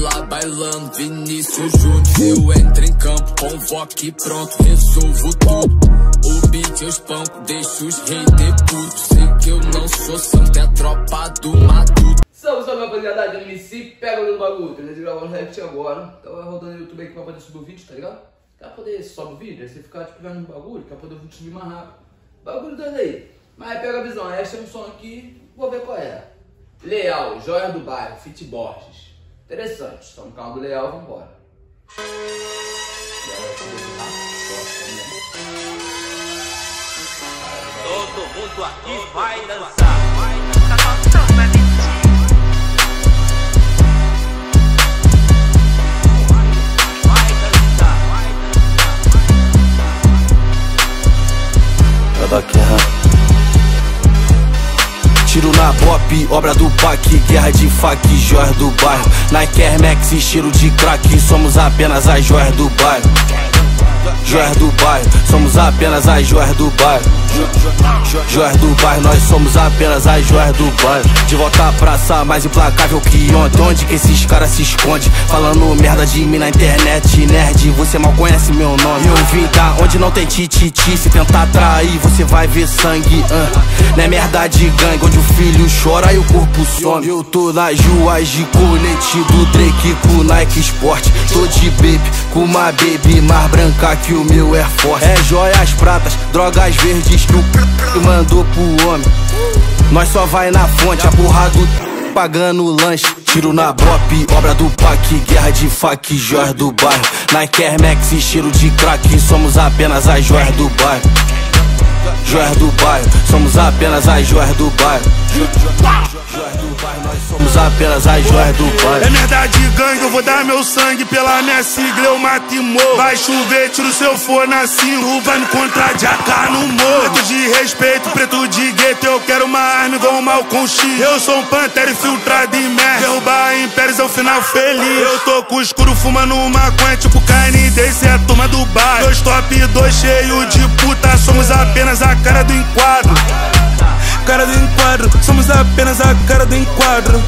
lá bailando, Vinícius Júnior. Eu entro em campo, convoco e pronto, resolvo tudo. O beat eu espanco, deixo os haters putos. Sei que eu não sou santo, é a tropa do matuto. Salve, salve rapaziada, de MC, pega no bagulho. Eu tô gravando react agora, então vai rodando no YouTube aqui pra poder subir o vídeo, tá ligado? Pra poder subir o vídeo, aí você ficar tipo vendo o bagulho, pra poder o vídeo subir mais rápido. Bagulho doido aí. Mas pega a visão, aí achei um som aqui, vou ver qual é. Leall, Joias do Bairro, feat. Borges. Interessante, estamos no canal do Leall, vambora. Todo mundo aqui vai dançar. Vai dançar. Tiro na bop, obra do pack, guerra de fac, joias do bairro. Nike, Air Max, cheiro de crack, somos apenas as joias do bairro. Joias do bairro, somos apenas as joias do bairro. Joias do bairro, nós somos apenas as joias do bairro. De volta à praça, mais implacável que ontem. Onde que esses caras se escondem? Falando merda de mim na internet, nerd, você mal conhece meu nome. Eu vim da onde não tem tititi, se tentar trair você vai ver sangue. Não é merda de gangue, onde o filho chora e o corpo some. Eu tô nas ruas de colete do Drake com Nike Sport. Tô de baby, com uma baby mais branca que o meu Air Force. É joias pratas, drogas verdes que o mandou pro homem. Nós só vai na fonte, a porra do pagando o lanche. Tiro na bop, obra do pack, guerra de fac, joias do bairro. Nike, Air Max, cheiro de crack, somos apenas as joias do bairro. Joias do bairro, somos apenas as joias do bairro. Joias do bairro, nós somos apenas as joias do bairro. É merda de gangue, eu vou dar meu sangue pela minha sigla, eu mato e morro. Vai chover, tiro se eu for na cinco, vai me encontrar de AK no morro. Preto de respeito, preto de gueto, eu quero uma arma igual um mal com X. Eu sou um pantera infiltrado em merda, derrubar impérios é o final feliz. Eu tô com o escuro fumando maconha tipo KNDC, é a turma do bairro. Dois top, dois cheio de puta, somos apenas a cara do enquadro. Cara do enquadro, somos apenas a cara do enquadro.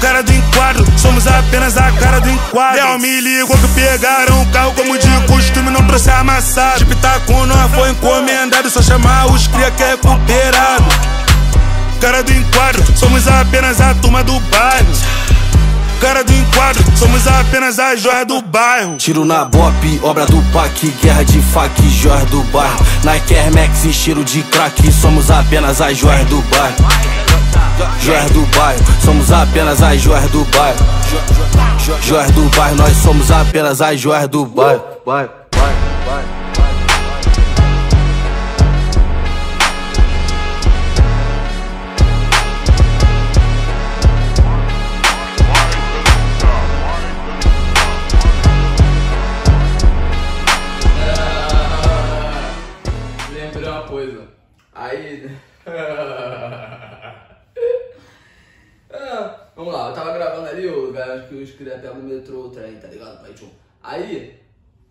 Cara do enquadro, somos apenas a cara do enquadro. Leall me ligou que pegaram o carro como de costume, não trouxe amassado. Tipo taco não foi encomendado, só chamar os cria que é recuperado. Cara do enquadro, somos apenas a turma do bairro. Cara do enquadro, somos apenas as joias do bairro. Tiro na bop, obra do pack, guerra de fac, joias do bairro. Nike, Air Max, cheiro de crack, somos apenas as joias do bairro. Joias do bairro, somos apenas as joias do bairro. Joias do bairro, nós somos apenas as joias do bairro. Coisa. Aí. Vamos lá, eu tava gravando ali, acho que os cria pegam no metrô, o trem, tá ligado? Aí,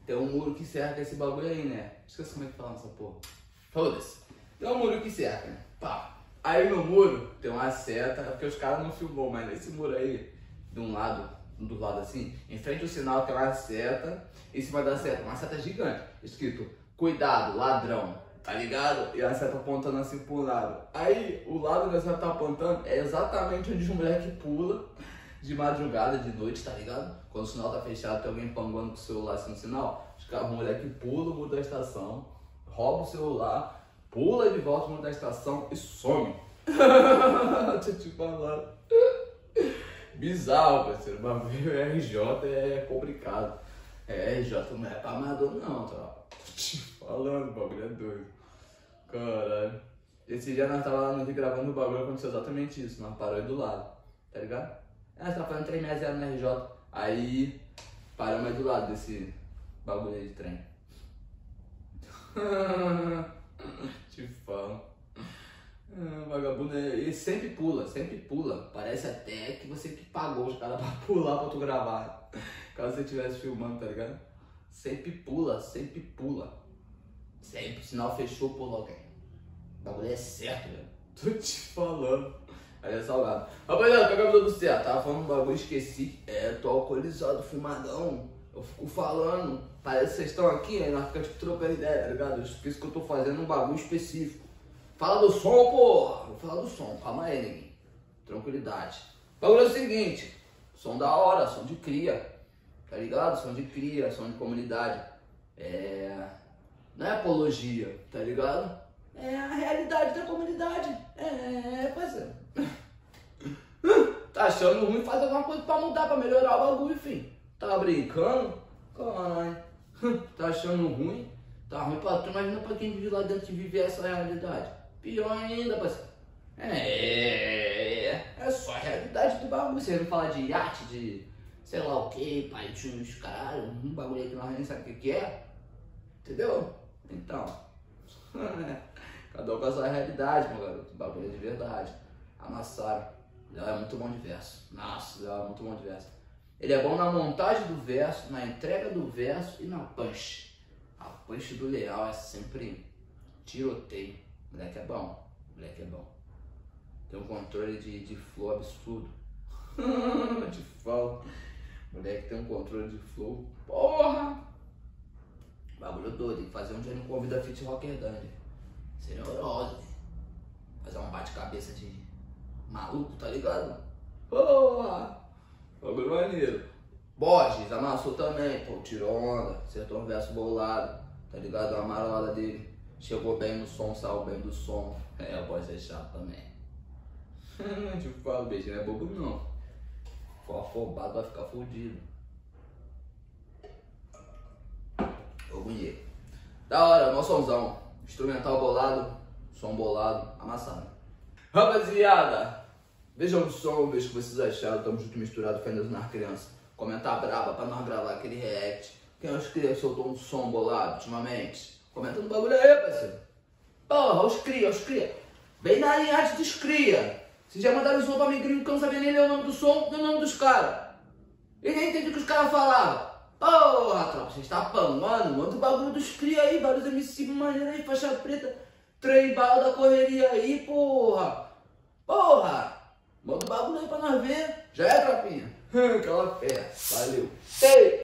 tem um muro que cerca esse bagulho aí, né? Esqueci como é que fala essa porra. Foda-se. Tem um muro que cerca, né? Pá. Aí no muro tem uma seta, porque os caras não filmam, mas nesse muro aí, de um lado. Do lado assim, em frente ao sinal tem uma seta, em cima da seta, uma seta gigante, escrito, cuidado, ladrão, tá ligado? E a seta apontando assim pro lado. Aí, o lado da seta tá apontando é exatamente onde um moleque pula de madrugada, de noite, tá ligado? Quando o sinal tá fechado, tem alguém panguando com o celular assim no sinal, o moleque pula o muro da estação, rouba o celular, pula de volta o muro da estação e some. Deixa eu te falar. Bizarro, parceiro, o bagulho RJ é complicado. É, RJ não é pra amador não, tá? Te falando, o bagulho é doido. Caralho. Esse dia nós tava lá no Rio gravando o bagulho, aconteceu exatamente isso, nós paramos do lado, tá ligado? Nós tava fazendo 360 na RJ, aí paramos aí do lado desse bagulho aí de trem. Te falo. Vagabundo, ele sempre pula, parece até que você que pagou os caras pra pular pra tu gravar, caso você estivesse filmando, tá ligado? Sempre pula, sempre, o sinal fechou, pula alguém, o bagulho é certo, velho, tô te falando, Aí é salgado. Rapaziada, que acabou do certo. Tava falando um bagulho, esqueci. É, tô alcoolizado, fumadão. Eu fico falando, parece que vocês estão aqui, aí nós ficamos tipo trocando ideia, tá ligado? Eu esqueço que eu tô fazendo um bagulho específico. Fala do som, porra! Vou falar do som, calma aí, ninguém. Tranquilidade. O bagulho é o seguinte: som da hora, som de cria, tá ligado? Som de cria, som de comunidade. É. Não é apologia, tá ligado? É a realidade da comunidade. É, parceiro. Tá achando ruim, faz alguma coisa pra mudar, pra melhorar o bagulho, enfim. Tá brincando? Caralho. Tá achando ruim? Tá ruim pra tu, imagina pra quem vive lá dentro e vive essa realidade. Pior ainda, parceiro. É só a realidade do bagulho. Você não fala de arte, de sei lá o que, pai, os caralho, um bagulho aí que nós nem sabemos o que é. Entendeu? Então, cada um com a sua realidade, meu garoto. O bagulho é de verdade. Amassaram. Leall é muito bom de verso. Nossa, Leall é muito bom de verso. Ele é bom na montagem do verso, na entrega do verso e na punch. A punch do Leall é sempre tiroteio. O moleque é bom, o moleque é bom. Tem um controle de flow absurdo. De flow. O moleque tem um controle de flow. Porra! Bagulho doido, tem que fazer um dia no convida a Fit Rocker Dandy. Seria horroroso. Fazer um bate-cabeça de maluco, tá ligado? Porra! Bagulho maneiro. Borges amassou também, pô, tirou onda, acertou um verso bolado, tá ligado? A marolada dele chegou bem no som, saiu bem do som. É, o Borges é chato também. Tipo, fala, beijo, não é bobo não. For afobado, vai ficar fudido. Ô, bonito. Da hora, nosso somzão. Instrumental bolado, som bolado, amassado. Rapaziada! Vejam o som, vejo o que vocês acharam, tamo junto misturado, fendas nas crianças. Comenta braba pra nós gravar aquele react. Quem é os cria soltou um som bolado ultimamente? Comenta no bagulho aí, parceiro. Porra, os cria. Bem na linhagem dos cria. Vocês já mandaram o som pra mim, gringo, que eu não sabia nem ler o nome do som, nem o nome dos caras. E nem entendi o que os caras falavam. Porra, tropa, vocês tá pangando, manda o bagulho dos cria aí, vários MC maneiro aí, faixa preta, trem bala da correria aí, porra. Porra. Manda o bagulho aí pra nós ver. Já é, tropinha? Aquela fé. Valeu. Ei!